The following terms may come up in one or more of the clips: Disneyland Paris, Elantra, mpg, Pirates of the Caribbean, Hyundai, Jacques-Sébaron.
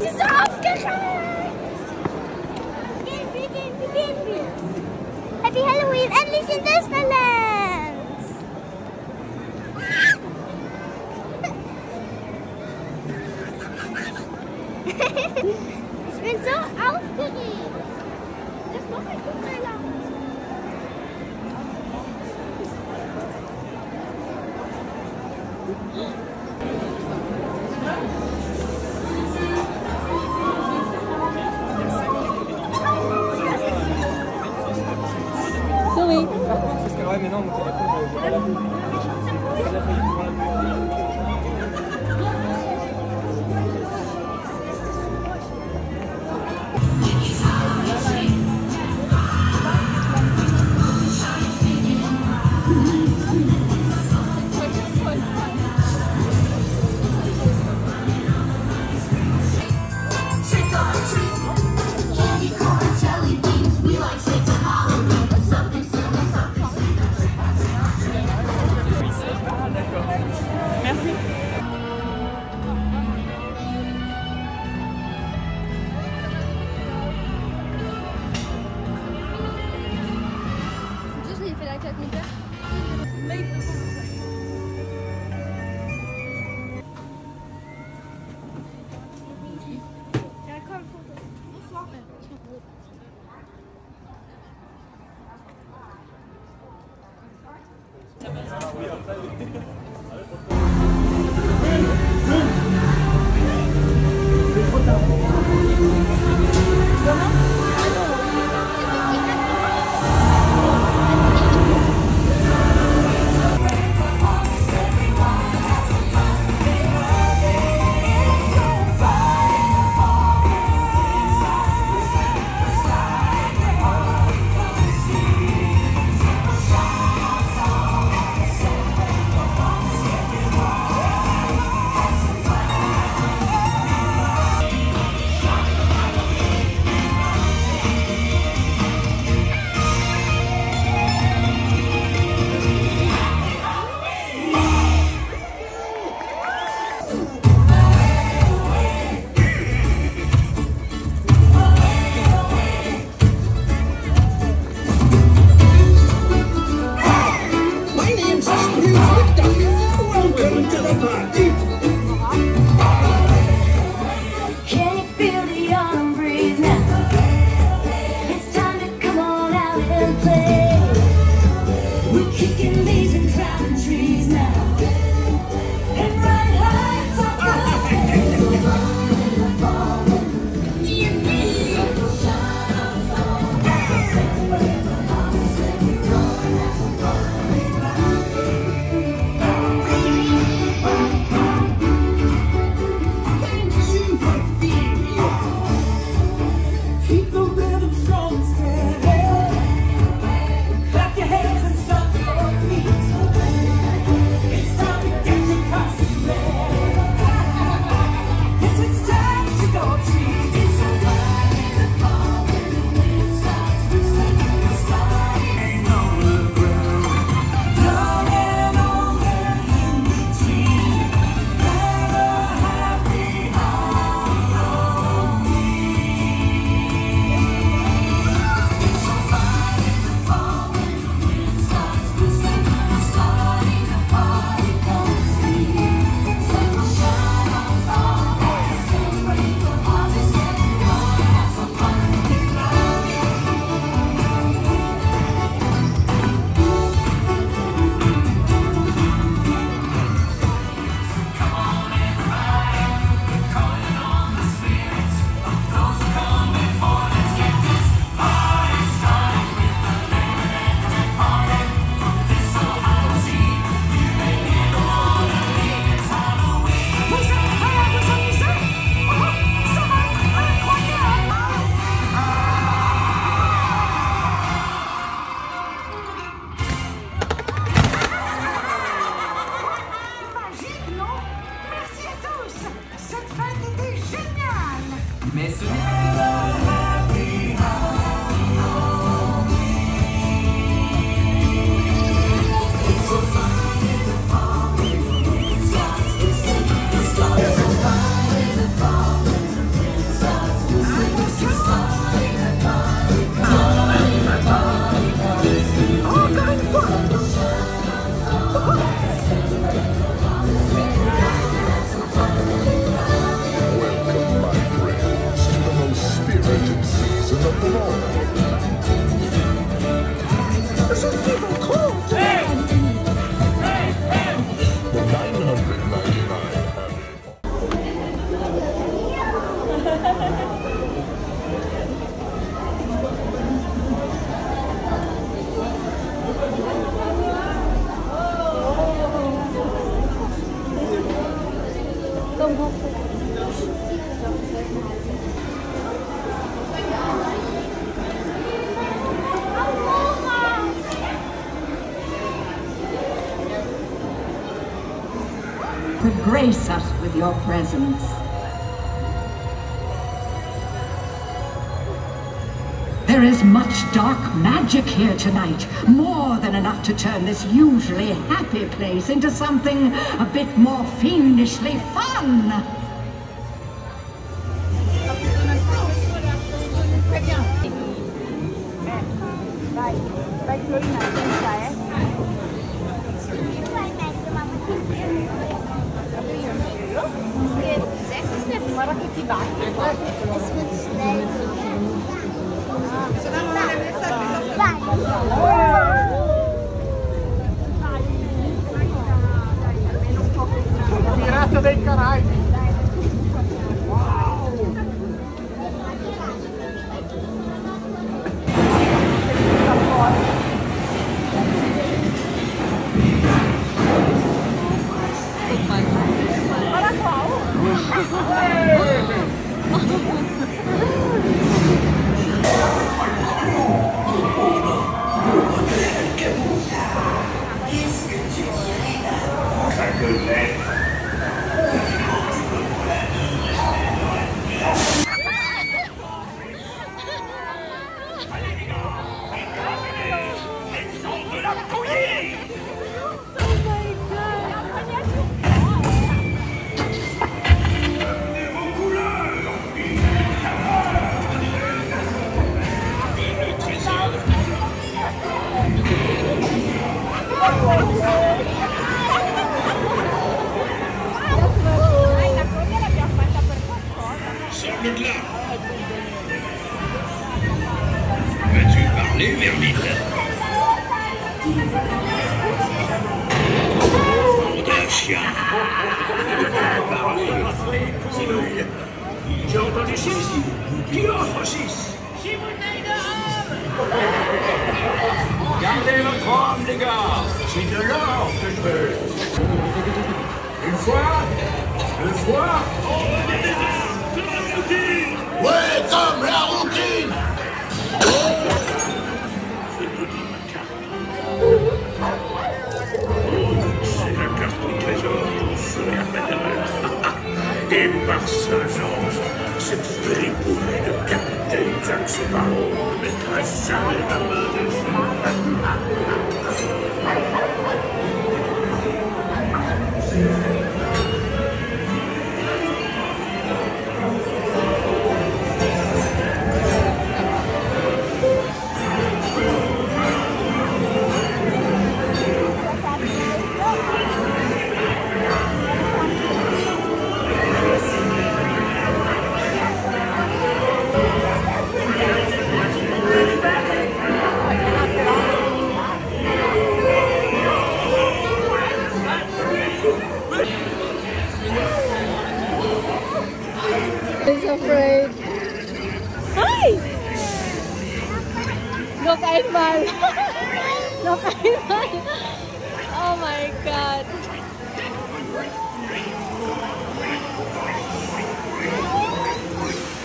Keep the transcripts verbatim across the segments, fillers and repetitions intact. Sie ist aufgeschlagen! Gehen wir, gehen wir, gehen wir! Happy Halloween, endlich in Disneyland! Ich bin so aufgeregt! Das muss ich gut sein lassen! Sorry. Ouais, mais non, mon téléphone. Welcome, my friends, to the most spirited season of the fall. There's a little cold today. Hey! Hey! For nine ninety-nine. Could grace us with your presence. There is much dark magic here tonight, more than enough to turn this usually happy place into something a bit more fiendishly fun. Es wird schnell. Solange man eine Messe hat, ist das Pirata dei Caraibi. J'ai entendu six. Qui offre six? Six bouteilles de rhum. Gardez votre rhum, les gars. C'est de l'or que je veux. Une fois, deux fois. On veut des armes comme la routine. Ouais, comme la routine. Je te dis ma carte. Oh, c'est la carte au trésor. C'est la pédale. Et par Saint-Georges, cette péripouille de capitaine Jacques-Sébaron ne mettra jamais la main Noch einmal! Noch einmal! Oh mein Gott!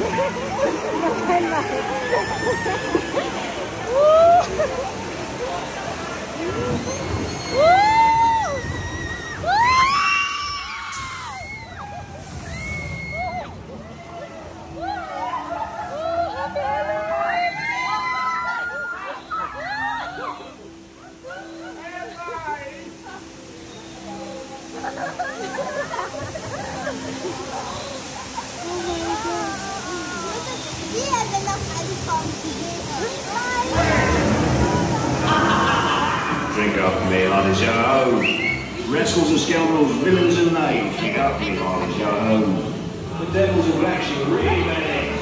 Noch einmal! Drink up, me, on the show. Rascals and scoundrels, villains and knaves, you got me, I was your own. The devils are actually really bad.